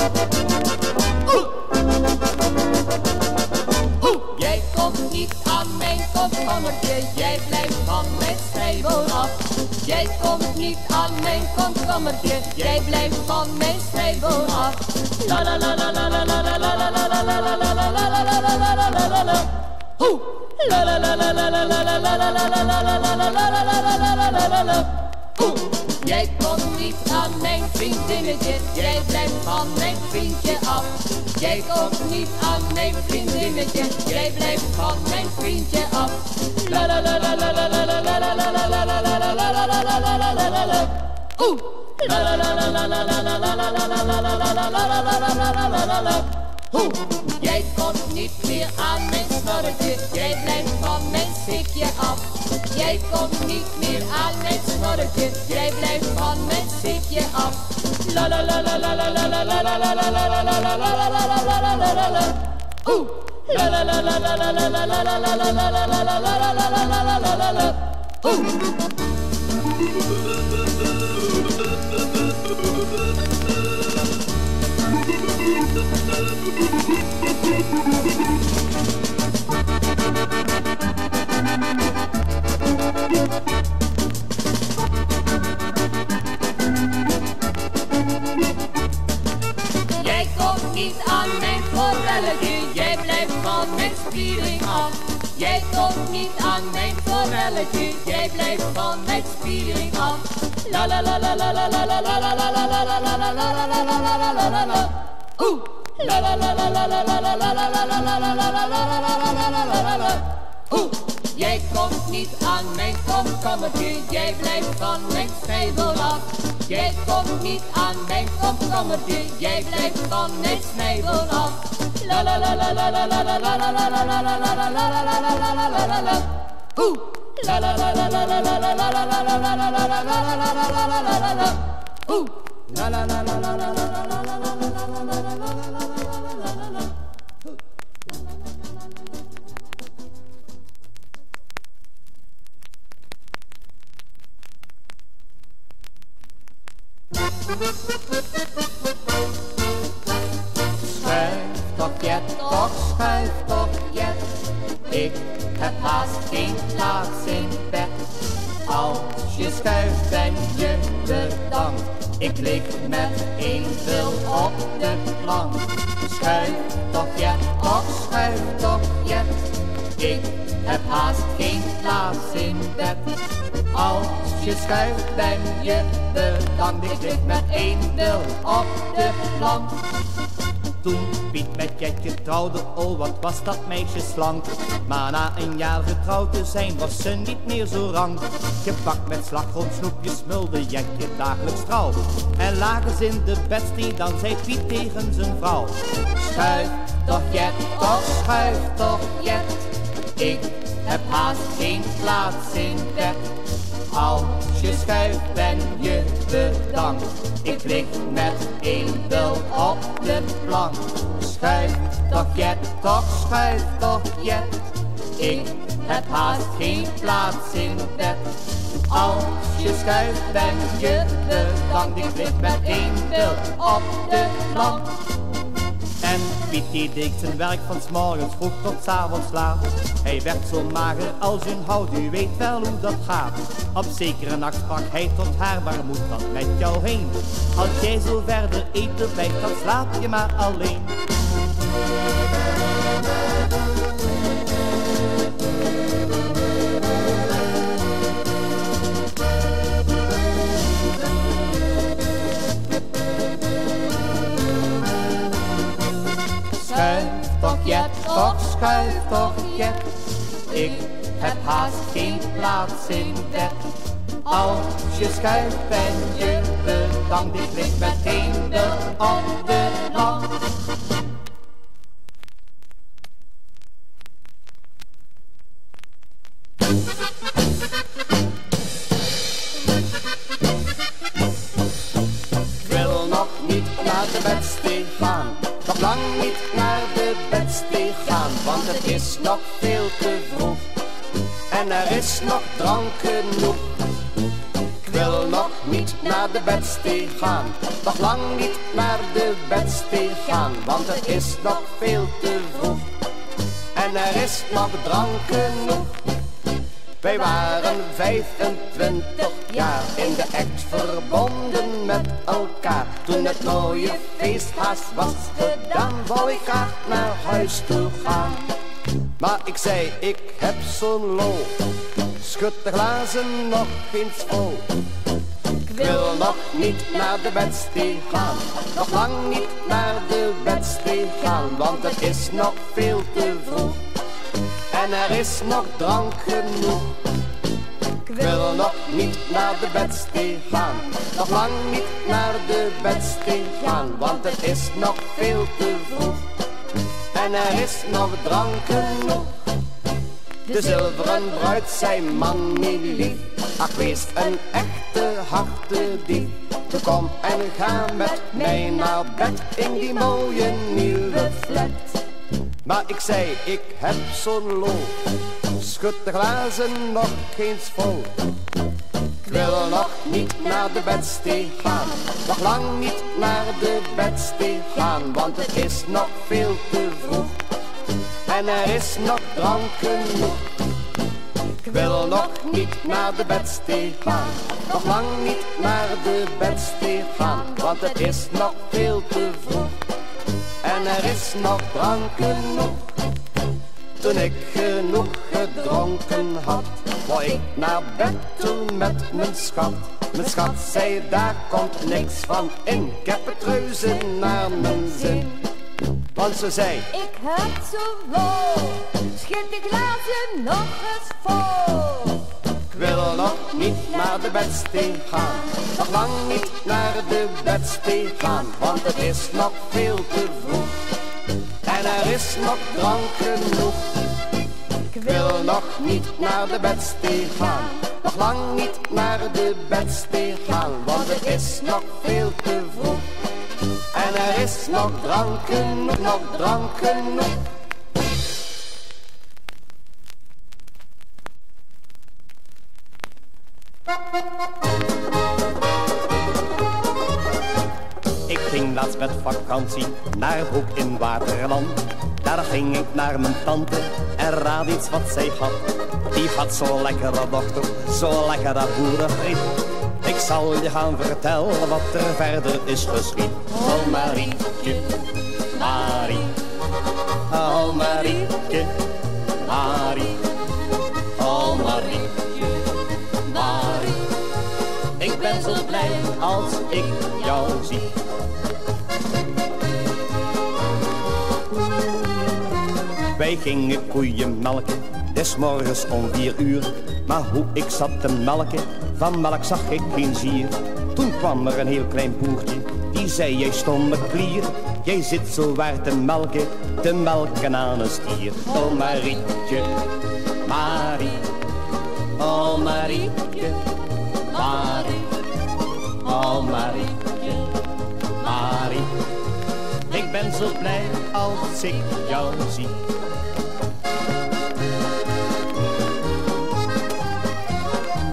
Jij komt niet aan mijn komkommertje, jij blijft van mijn strijbel af. Jij komt niet aan mijn komkommertje, jij blijft van mijn strijbel af. La la la la la la la la la la la la la la la la la. Ho! La la la la la la la la la la la la la. Jij komt niet aan mijn vriendinnetje, jij blijft van mijn vriendje af. Jij komt niet aan mijn vriendinnetje, jij blijft van mijn vriendje af. La la la la la la la la la la la la la la la la la la la la la la. Oeh! La la la la la la la la la la la la la la la la. Hoe? Jij komt niet meer aan mijn snorretje, jij blijft van mijn sikje af. Jij komt niet meer aan mijn snorretje, jij blijft van mijn sikje af. La la la la la la la la la la la la la la la la la la la. Oeh! La la la la la la la la la la la la la la la la la la. Oeh! Jij komt niet aan mijn forelletje, jij blijft van mijn spiering af. Jij komt niet aan mijn forelletje, jij blijft van mijn spiering af. La la la la la la la la la la la la la la. Oeh! La la la la la la la la la la la la la. Oeh! Jij komt niet aan mijn komkommertje, jij blijft van mijn snijbel af. Jij komt niet aan mijn komkommertje, jij blijft van mijn snijbel af. La la la la la la la la la la la la la la la la la. Oeh! La la la la la la la la la la la la la la. Oeh! La la la la la la la. Schuif toch jet, toch schuif toch jet. Ik heb haast geen plaats in bed. Als je schuift ben je bedankt. Ik lig met één bil op de plank. Schuif toch schuif toch jet. Ik heb haast geen plaats in bed. Als je schuift ben je bedankt. Ik lig met één bil op de plank. Toen Piet met Jetje trouwde, oh wat was dat meisje slank. Maar na een jaar getrouwd te zijn was ze niet meer zo rank. Gepakt met slagroomsnoepjes smulde Jetje dagelijks trouw. En lagen ze in de bedstee, dan zei Piet tegen zijn vrouw. Schuif toch Jet, toch schuif toch Jet. Ik heb haast geen plaats in bed. Als je schuift ben je bedankt. Ik lig met één bil op de plank. Schuif toch Jet, toch schuif toch Jet. Ik heb haast geen plaats in bed. Als je schuift ben je bedankt. Ik lig met één bil op de plank. En Piet die deed zijn werk van 's morgens vroeg tot 's avonds laat. Hij werd zo mager als een hout, u weet wel hoe dat gaat. Op zekere nacht sprak hij tot haar, waar moet dat met jou heen? Als jij zo verder eten blijft, dan slaap je maar alleen. Toch schuif toch Jet. Ik heb haast geen plaats in bed. Als je schuift ben je bedankt. Ik lig meteen op de plank. Ik wil nog niet naar de bedstee gaan. Nog lang niet naar de bedstee gaan, want het is nog veel te vroeg. En er is nog drank genoeg. Ik wil nog niet naar de bedstee gaan. Nog lang niet naar de bedstee gaan, want het is nog veel te vroeg. En er is nog drank genoeg. Wij waren 25 jaar in de act verbonden met elkaar. Toen het mooie feest haast was gedaan, wou ik graag naar huis toe gaan. Maar ik zei, ik heb zo'n lol, schud de glazen nog eens vol. Ik wil nog niet naar de bedstee gaan, nog lang niet naar de bedstee gaan, want het is nog veel te vroeg. En er is nog drank genoeg. Ik wil nog niet naar de bedstee gaan, nog lang niet naar de bedstee gaan, want het is nog veel te vroeg. En er is nog drank genoeg. De zilveren bruid zei, mannie lief, ach wees een echte harte dief. Toen kom en ga met mij naar bed in die mooie nieuwe flat. Maar ik zei, ik heb zo'n lol, schud de glazen nog eens vol. Ik wil nog niet naar de bedstee gaan, nog lang niet naar de bedstee gaan, want het is nog veel te vroeg. En er is nog drank genoeg. Ik wil nog niet naar de bedstee gaan, nog lang niet naar de bedstee gaan, want het is nog veel te vroeg. En er is nog drank genoeg. Toen ik genoeg gedronken had, wou ik naar bed toe met mijn schat. Mijn schat zei, daar komt niks van in, ik heb het reuze naar mijn zin. Want ze zei, ik heb zo'n lol, schud de glazen nog eens vol. Ik wil nog niet naar de bedstee gaan, nog lang niet naar de bedstee gaan, want het is nog veel te vroeg. En er is nog drank genoeg. Ik wil nog niet naar de bedstee gaan, nog lang niet naar de bedstee gaan, want het is nog veel te vroeg. En er is nog drank genoeg, nog drank genoeg. Ik ging laatst met vakantie naar Hoek in Waterland. Daar ging ik naar mijn tante en raad iets wat zij had. Die had zo'n lekkere dochter, zo'n lekkere boerenfriet. Ik zal je gaan vertellen wat er verder is geschied. Oh Marietje, Marie, oh Marietje, Marie, oh Marietje, Marie. Ik ben zo blij als ik jou zie. Wij gingen koeien melken, des morgens om 4 uur. Maar hoe ik zat te melken, van melk zag ik geen zier. Toen kwam er een heel klein boertje, die zei, jij stomme klier, jij zit zo waar te melken aan een stier. Oh Marietje, Marie, oh Marietje, Marie, oh Marietje, Marie. Ik ben zo blij als ik jou zie.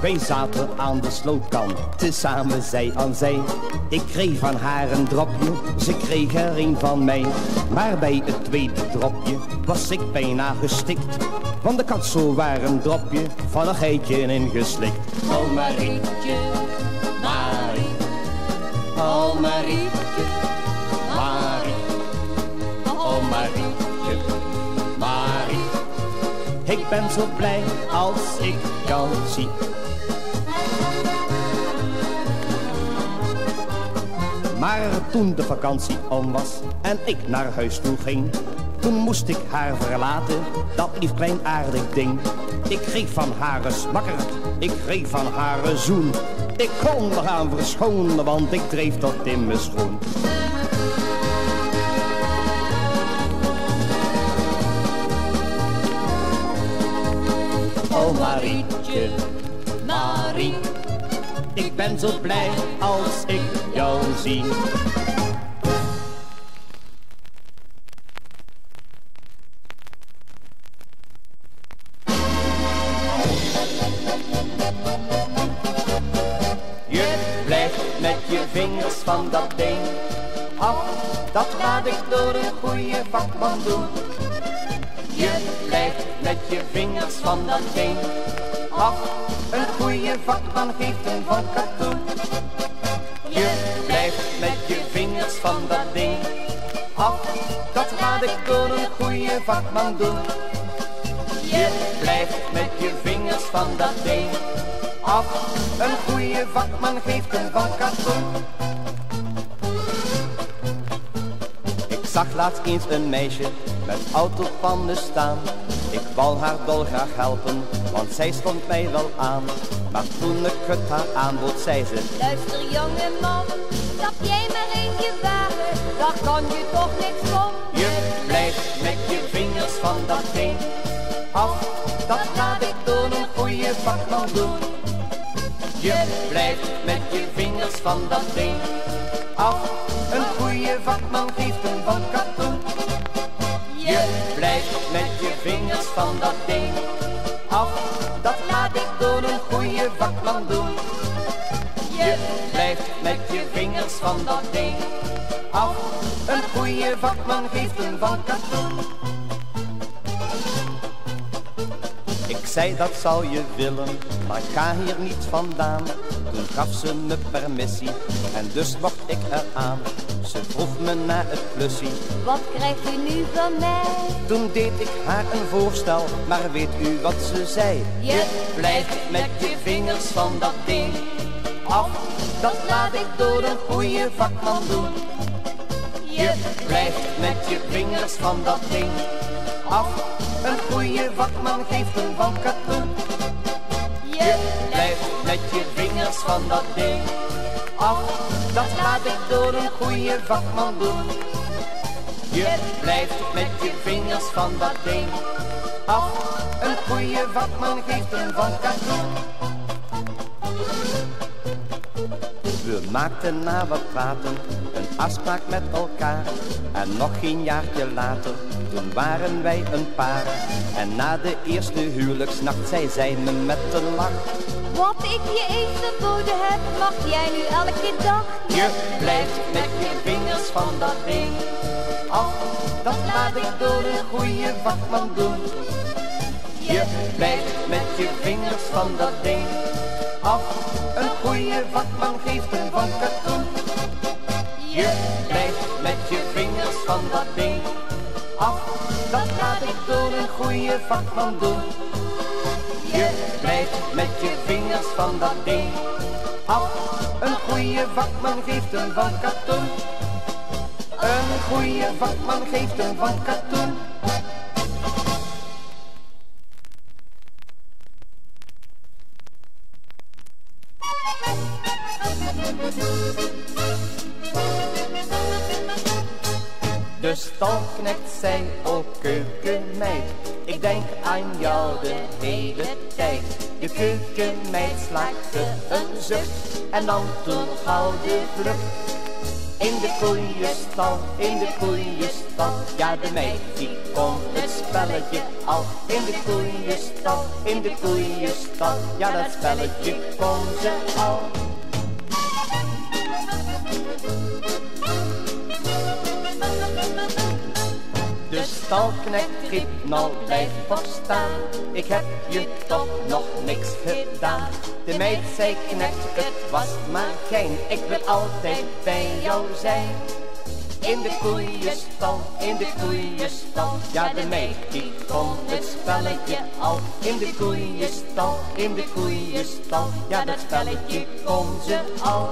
Wij zaten aan de slootkant, tezamen zij aan zij. Ik kreeg van haar een dropje, ze kreeg er een van mij. Maar bij het tweede dropje was ik bijna gestikt, want ik had zowaar een dropje van een geitje ingeslikt. Oh Marietje, Marie, oh Marietje, Marie, oh Marietje, Marie. Ik ben zo blij als ik jou zie. Maar toen de vakantie om was en ik naar huis toe ging, toen moest ik haar verlaten, dat lief klein aardig ding. Ik kreeg van haar een smakkerd, ik kreeg van haar een zoen. Ik kon me gaan verschonen, want ik dreef tot in mijn schoen. Oh Marietje, Marie, ik ben zo blij als ik jou zie. Je dat ding af, dat laat ik door een goede vakman doen. Je blijft met je vingers van dat ding af, een goede vakman geeft hem van katoen. Je blijft met je vingers van dat ding af, dat laat ik door een goede vakman doen. Je blijft met je vingers van dat ding af, een goede vakman geeft hem van katoen. Ik zag laatst eens een meisje met autopannen staan. Ik wou haar dolgraag helpen, want zij stond mij wel aan. Maar toen ik het haar aanbood, zei ze: luister jonge man, dat jij maar eentje wagen, daar kan je toch niks om. Je blijft met je vingers van dat ding af, dat laat ik door een goede vakman doen. Je blijft met je vingers van dat ding af, een goede vakman geeft hem van katoen. Je blijft met je vingers van dat ding af, dat laat ik door een goede vakman doen. Je blijft met je vingers van dat ding af, een goede vakman geeft hem van katoen. Ik zei dat zou je willen, maar ga hier niet vandaan. Toen gaf ze me permissie en dus mocht ik eraan. Ze vroeg me naar het plussie: wat krijgt u nu van mij? Toen deed ik haar een voorstel, maar weet u wat ze zei? Je blijft met je vingers van dat ding af, dat laat ik door een goede vakman doen. Je blijft met je vingers van dat ding af, een goede vakman geeft hem van katoen. Je blijft met je vingers van dat ding af, dat laat ik door een goede vakman doen. Je blijft met je vingers van dat ding af, een goede vakman geeft hem van katoen. We maakten na wat praten een afspraak met elkaar. En nog geen jaartje later, toen waren wij een paar. En na de eerste huwelijksnacht, zei zij me met een lach: wat ik je eens verboden heb, mag jij nu elke dag. Je blijft met je vingers van dat ding af, dat laat ik door een goede vakman doen. Je blijft met je vingers van dat ding af, een goede vakman geeft hem van katoen. Je blijft met je vingers van dat ding af, dat laat ik door een goede vakman doen. Je blijft met je vingers van dat ding af, een goede vakman geeft hem van katoen. Een goede vakman geeft hem van katoen. De stalknecht zei: o keukenmeid, ik denk aan jou de hele tijd. De keukenmeid slaakte een zucht en nam toen gauw de vlucht. In de koeienstal, in de koeienstal, ja de meid die kon het spelletje al. In de koeienstal, in de koeienstal, ja dat spelletje kon ze al. De stalknecht riep: nou blijf toch staan, ik heb je toch nog niks gedaan. De meid zei: knecht, het was maar gein, ik wil altijd bij jou zijn. In de koeienstal, in de koeienstal, ja de meid die kon het spelletje al. In de koeienstal, in de koeienstal, ja dat spelletje kon ze al.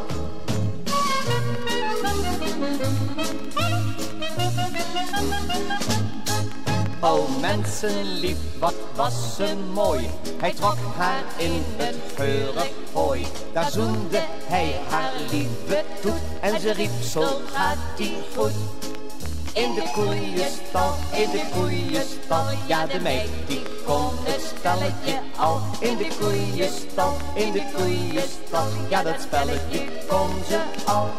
O mensenlief, wat was ze mooi. Hij trok haar in het geurig hooi. Daar zoende hij haar lieve toe en ze riep: zo gaat-ie goed. In de koeienstal, in de koeienstal, ja de meid die kon het spelletje al. In de koeienstal, in de koeienstal, ja dat spelletje kon ze al.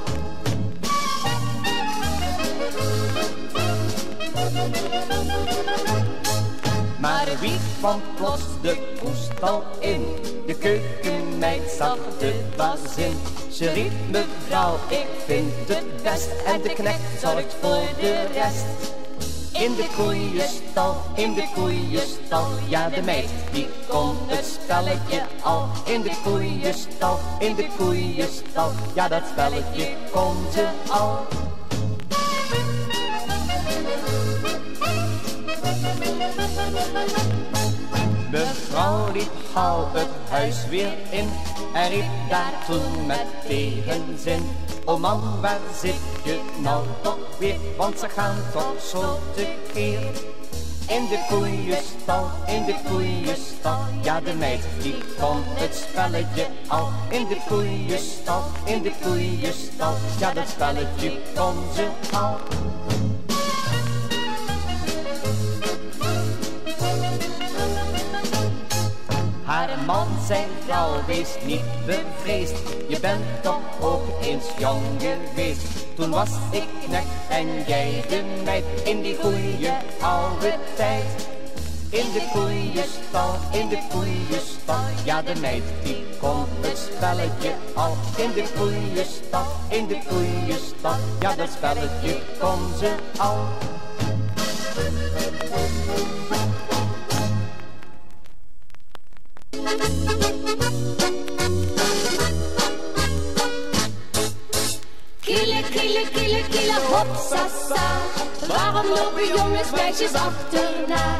Maar wie kwam plots de koestal in? De keukenmeid zag de bazin. Ze riep mevrouw, ik vind het best, en de knecht zorgt voor de rest. In de koeienstal, in de koeienstal, ja de meid die kon het spelletje al. In de koeienstal, in de koeienstal, ja dat spelletje kon ze al. Mevrouw liep gauw het huis weer in en riep daar toen met tegenzin: o man, waar zit je nou toch weer, want ze gaan toch zo tekeer. In de koeienstal, in de koeienstal, ja de meid die kon het spelletje al. In de koeienstal, in de koeienstal, ja dat spelletje kon ze al. Haar man zijn vrouw, wees niet bevreesd, je bent toch ook eens jong geweest. Toen was ik knecht en jij de meid, in die goeie oude tijd. In de koeienstal, ja de meid die kon het spelletje al. In de koeienstal, ja dat spelletje kon ze al. Kiele, kiele, kiele, kiele, hopsasa. Waarom lopen jongens meisjes achterna?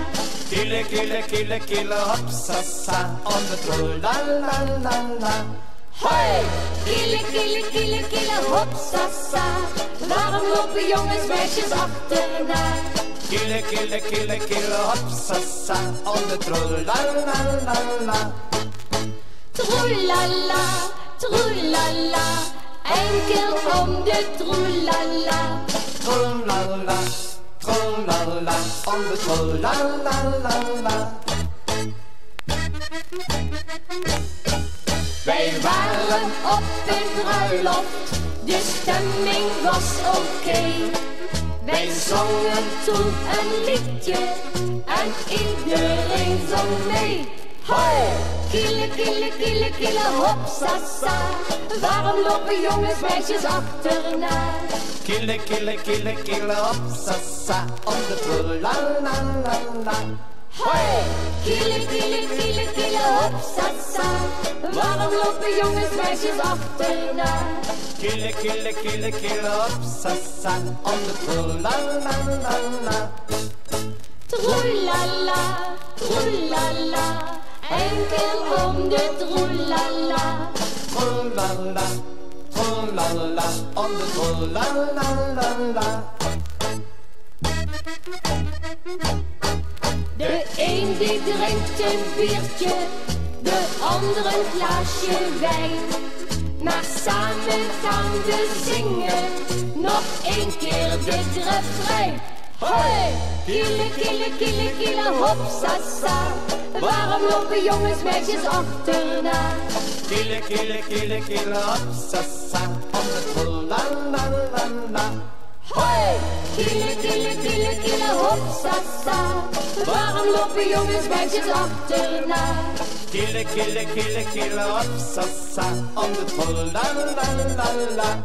Kiele, kiele, kiele, kiele, hopsasa. On the troll, la, la, la, la. Hoi! Kiele, kiele, kiele, kiele, hopsasa. Waarom lopen jongens meisjes achterna? Kiele, kiele, kiele, kiele, hopsasa. On the troll, la, la, la, la. Troelala, troelala, enkel om de troelala. Troelala, troelala, om de troelala. Wij waren op een bruiloft, de stemming was oké. Wij zongen toen een liedje en iedereen zong mee. Hoi! Kiele, kiele, kiele, kiele, hopsasa. Waarom lopen jongens meisjes achterna? Kiele, kiele, kiele, kiele, hopsasa. Om de troelalala. Hoi! Kiele, kiele, kiele, kiele, hopsasa. Waarom lopen jongens meisjes achterna? Kiele, kiele, kiele, kiele, hopsasa. Om de troelalala. Troelala, troelala. Enkel om de troelala. Troelala, troelala, om de troelala. De een die drinkt een biertje, de ander een glaasje wijn. Maar samen gaan we zingen, nog een keer dit refrein. Hoi! Kiele, kiele, kiele, kiele, hopsasa. Waarom lopen jongens meisjes achterna? Kiele, kiele, kiele, kiele, hopsasa. Om de troelalala. Hoi! Kiele, kiele, kiele, kiele, hopsasa. Waarom lopen jongens meisjes achterna? Kiele, kiele, kiele, kiele, hopsasa. Om de troelalala.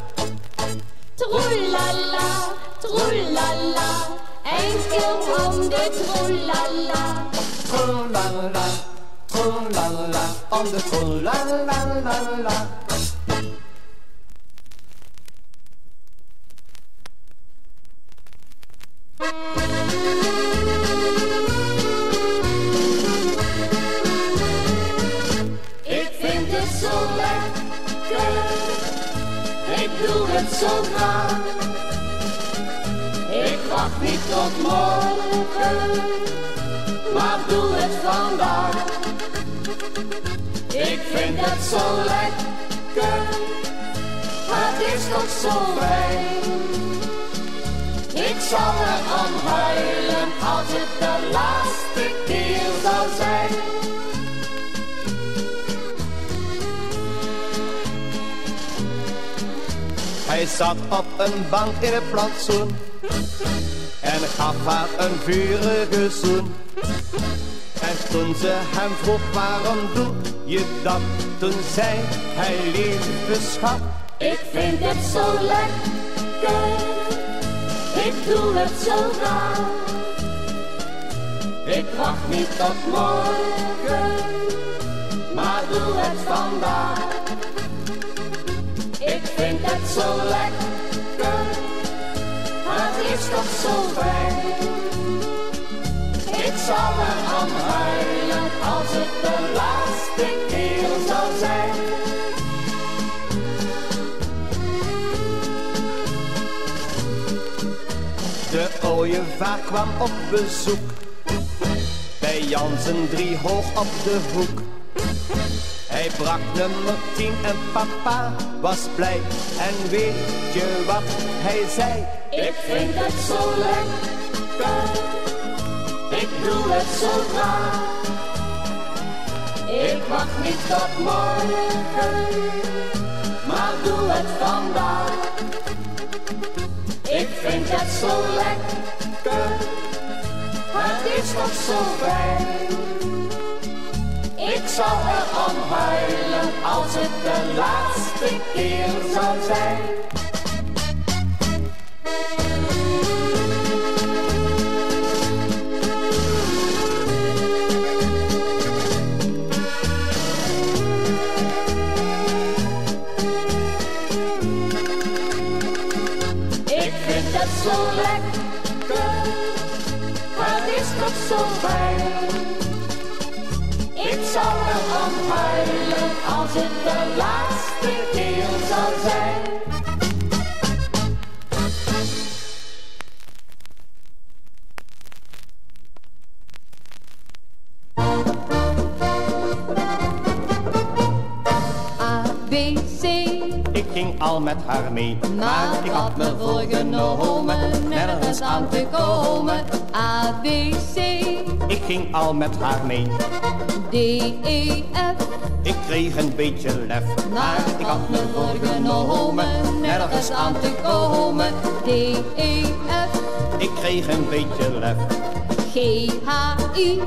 Troelala, troelala, enkel om de troelala. Troelala, troelala, om de troelala. Ik vind het zo lekker, ik doe het zo graag. Ik wacht niet tot morgen, maar doe het vandaag. Ik vind het zo lekker, het is nog zo fijn. Ik zal er om huilen als het de laatste keer zou zijn. Hij zat op een bank in het plantsoen en gaf haar een vurige zoen. En toen ze hem vroeg, waarom doe je dat? Toen zei hij, lieve schat, Ik vind het zo lekker, ik doe het zo graag. Ik wacht niet tot morgen, maar doe het vandaag. Ik vind het zo lekker, het is toch zo fijn. Ik zal eraan huilen als het de laatste keer zou zijn. De ooievaar kwam op bezoek, bij Jansen 3 hoog op de hoek. Hij brak nummer 10 en papa was blij. En weet je wat hij zei? Ik vind het zo lekker, ik doe het zo graag. Ik wacht niet tot morgen, maar doe het vandaag. Ik vind het zo lekker, het is toch zo fijn. Ik zal er aan huilen als het de laatste keer zou zijn. Zo lekker, het is toch zo fijn. Ik zou er aan huilen als het de laatste keer zou zijn. Al met haar mee, maar ik had me voorgenomen nergens aan te komen. A, B, C, ik ging al met haar mee. D, E, F, ik kreeg een beetje lef, maar ik had me voorgenomen nergens aan te komen. D, E, F, ik kreeg een beetje lef. G-H-I,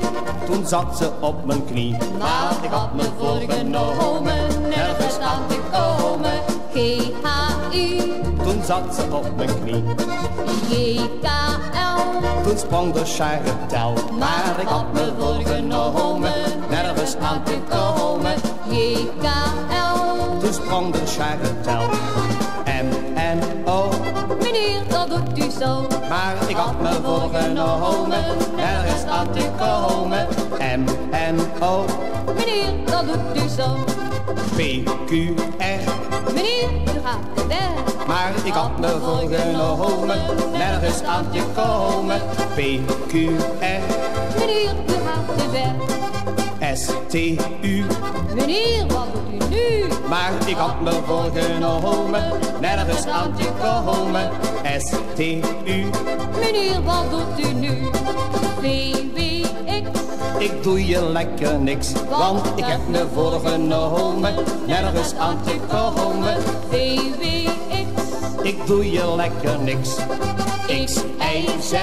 toen zat ze op mijn knie, maar ik had me voorgenomen nergens aan te komen. G-H-I, toen zat ze op mijn knie. J-K-L, toen sprong de charretel, maar ik had me voorgenomen nergens aan te komen. J-K-L, toen sprong de charretel. M-N-O, meneer, dat doet u zo, maar ik had me voorgenomen nergens aan te komen. M-N-O, meneer, dat doet u zo. P-Q-R, meneer, u gaat te ver, maar ik had me voorgenomen nergens aan te komen. P-Q-R, meneer, u gaat te ver. S-T-U, meneer, wat doet u nu? Maar ik had me voorgenomen nergens aan te komen. S-T-U, meneer, wat doet u nu? V-W-X, ik doe je lekker niks, want ik heb me voorgenomen nergens aan te komen. VWX, ik doe je lekker niks. X, Y, Z,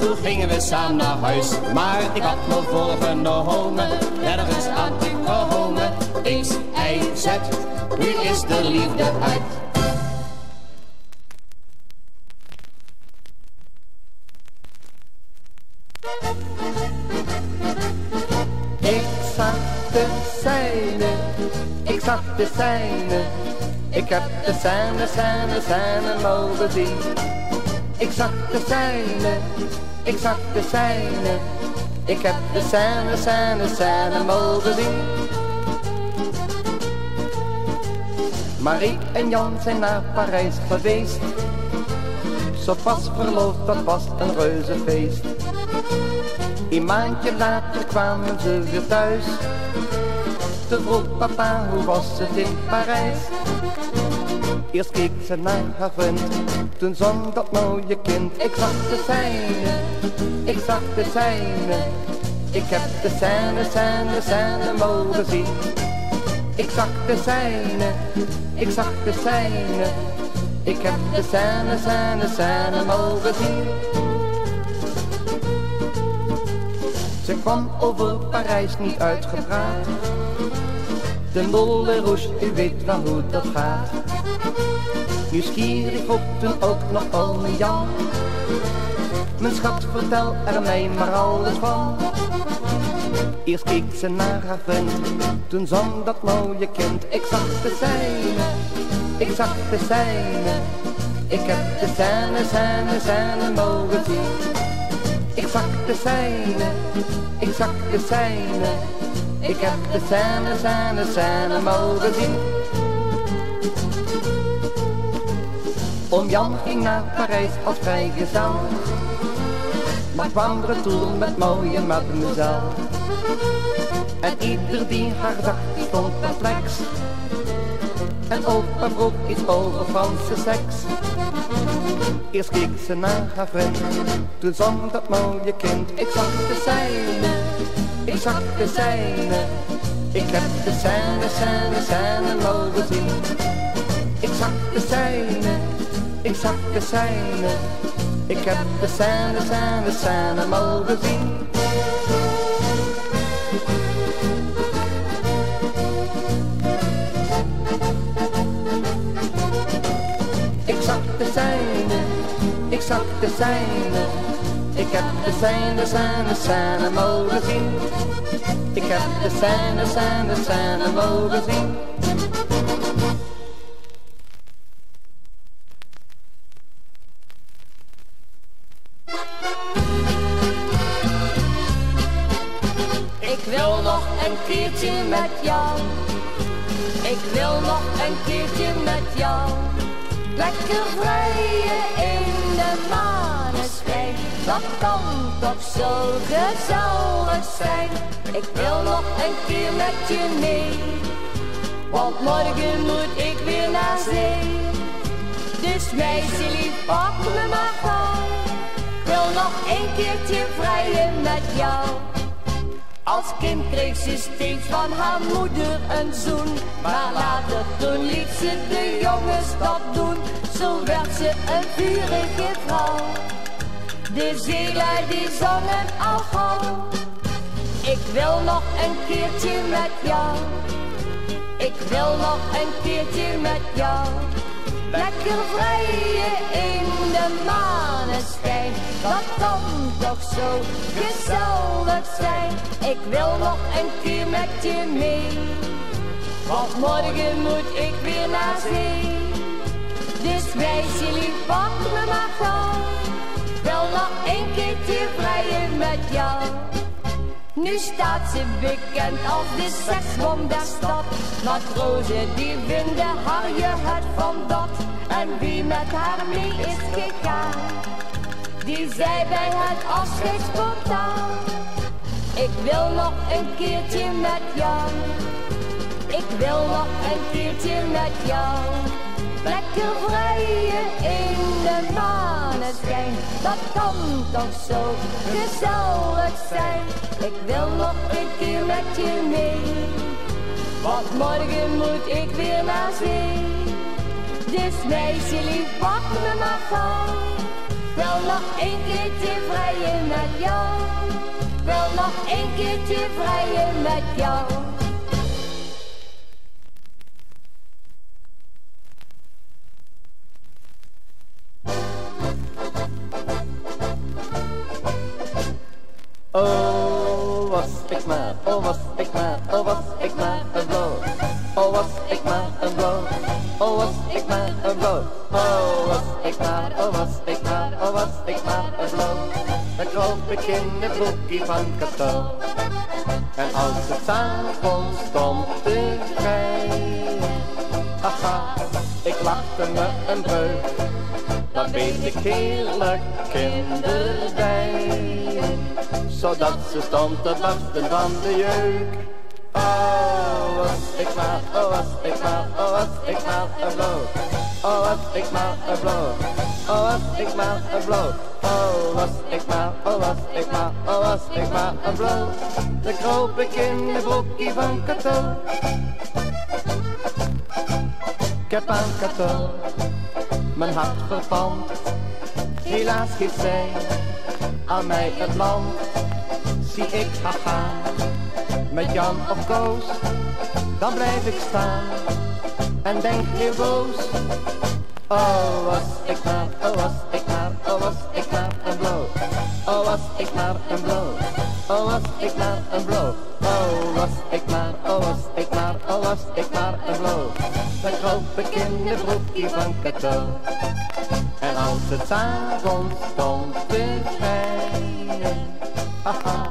toen gingen we samen naar huis, maar ik had me voorgenomen nergens aan te komen. X, Y, Z, nu is de liefde uit. Ik zag de Seine, ik heb de Seine mogen zien. Ik zag de Seine, ik zag de Seine, ik heb de Seine mogen zien. Marie en Jan zijn naar Parijs geweest, zo pas verloofd, dat was een reuzefeest. Een maandje later kwamen ze weer thuis. Ze vroeg papa, hoe was het in Parijs? Eerst keek ze naar haar vriend, toen zong dat mooie kind. Ik zag de Seine, ik zag de Seine, ik heb de Seine mogen zien. Ik zag de Seine, ik zag de Seine, ik heb de Seine mogen zien. Ze kwam over Parijs niet uitgepraat. De moulin rouge, u weet wel hoe dat gaat. nieuwsgierig op toen ook nog ome Jan. Mijn schat, vertel er mij maar alles van. Eerst keek ze naar haar vent, toen zong dat mooie kind. Ik zag de Seine, ik zag de Seine. Ik heb de Seine, Seine, Seine mogen zien. Ik zag de Seine, ik zag de Seine. Ik heb de Seine, Seine, Seine mogen zien. Oom Jan ging naar Parijs als vrijgezel, maar kwam retour met mooie mademoiselle. En ieder die haar zag, die stond perplex. En opa vroeg iets over Franse seks. Eerst keek ze naar haar vriend, toen zong dat mooie kind. Ik zag de Seine, ik zag de Seine. Ik heb de Seine, Seine, Seine mogen zien. Ik zag de Seine, ik zag de Seine. Ik heb de Seine, Seine, Seine mogen zien. Ik zag de Seine, ik zag de Seine. Ik heb de Seine, Seine, Seine mogen zien. Ik heb de Seine, Seine, Seine mogen zien. Ik wil nog een keertje met jou. Ik wil nog een keertje met jou. Lekker vrijen in de maneschijn. Dat kan toch zo gezellig zijn. Ik wil nog een keer met je mee, want morgen moet ik weer naar zee. Dus meisjelief, pak me maar gauw. Ik wil nog een keertje vrijen met jou. Als kind kreeg ze steeds van haar moeder een zoen, maar later toen liet ze de jongens dat doen. Zo werd ze een vurige vrouw, de zeelui die zongen al gauw. Ik wil nog een keertje met jou. Ik wil nog een keertje met jou. Lekker vrijen in de maneschijn. Dat kan toch zo gezellig zijn. Ik wil nog een keer met je mee, want morgen moet ik weer naar zee. Dus meisjelief, pak me maar gauw. Ik wil nog een keertje vrijen met jou. Nu staat ze bekend als de seksbom der stad. Matrozen die vinden haar je het van dat. En wie met haar mee is gegaan, die zei bij het afscheid spontaan: ik wil nog een keertje met jou. Ik wil nog een keertje met jou. Lekker vrijen in de maneschijn. Dat kan toch zo gezellig zijn. Ik wil nog een keer met je mee, want morgen moet ik weer naar zee. Dus meisjelief, pak me maar gauw. Wil nog een keertje vrijen met jou. Wil nog een keertje vrijen met jou. Oh, was ik maar, oh was ik maar, oh was ik maar een blow. Oh was ik maar een blow. Oh was ik maar een blow. Oh was ik maar, oh was ik maar, oh was ik maar een blow. Dan kroop ik in de broekie van Kastel. En als het s'avonds stond te krijgen, aha, ik lachte me een breuk. Dan beet ik heerlijk kinderdij, zodat ze stond te barsten van de jeuk. Oh, was ik maar, oh was ik maar, oh was ik maar een blow. Oh, was ik maar een blow. Oh, was ik maar een blow. Oh, was ik maar, oh was ik maar, oh was ik maar een blow. Dan kroop ik in de broekie van Cateau. Ik heb aan Cateau mijn hart verpand. Helaas geeft zij aan mij het land. Zie ik haar gaan met Jan of Koos, dan blijf ik staan en denk heel boos. Oh, was ik maar, oh, was ik maar, oh, was ik maar een blow. Oh, was ik maar een blow. Oh, was ik maar een blow. Oh, was ik maar, oh, was ik maar, oh, was ik maar een blow. Dan kroop ik in de broekje van Cato. En als het s'avonds stond te schijnen, haha,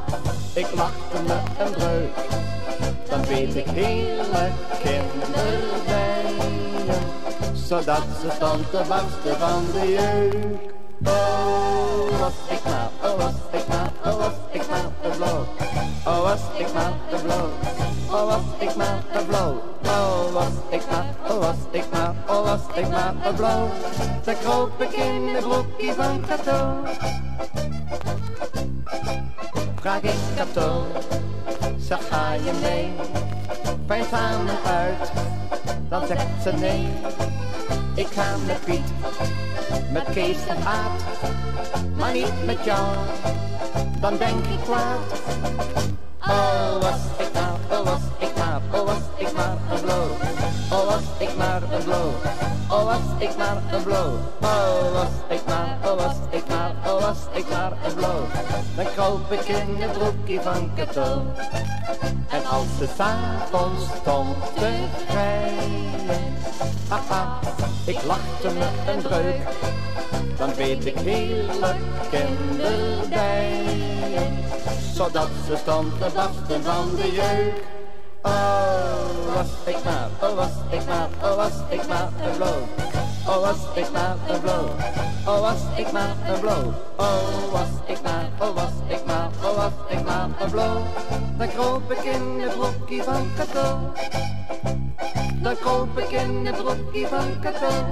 ik lachte me een breuk. Dan weet ik heerlijk kinderwijnen, zodat ze stond te barsten van de jeuk. Oh, was ik maar, oh, was ik maar, oh, was ik maar te blauw. Oh, was ik maar te blauw. Oh, was ik maar te blauw. Oh, was ik maar, oh, was ik maar, oh, was ik maar te blauw. Dan kroop ik in de broekje van Cato. Vraag ik Cato, zeg ga je mee? Wij samen uit, dan zegt ze nee. Ik ga met Piet, met Kees en Aad, maar niet met jou, dan denk ik kwaad. Oh, was ik maar, oh, was ik maar, oh, was ik maar een blow. Oh, was ik maar een blow. Oh, was ik maar een blow. Oh, was ik maar, oh, was ik maar, oh, was ik maar een blow. Dan kroop ik in het broekje van Cato. En als de s'avonds stond te schijnen, haha, ik lachte me een breuk. Dan weet ik heerlijk kinderdijen, zodat ze stond te barsten van de jeuk. Oh, was ik maar, oh, was ik maar, oh, was ik maar een blow. Oh, was ik maar een blow. Oh, was ik maar een blow. Oh, was ik maar, oh, was ik maar, oh, was ik maar een blow. Dan kroop ik in de broekje van Cato. Dan kroop ik in de broekje van Cato.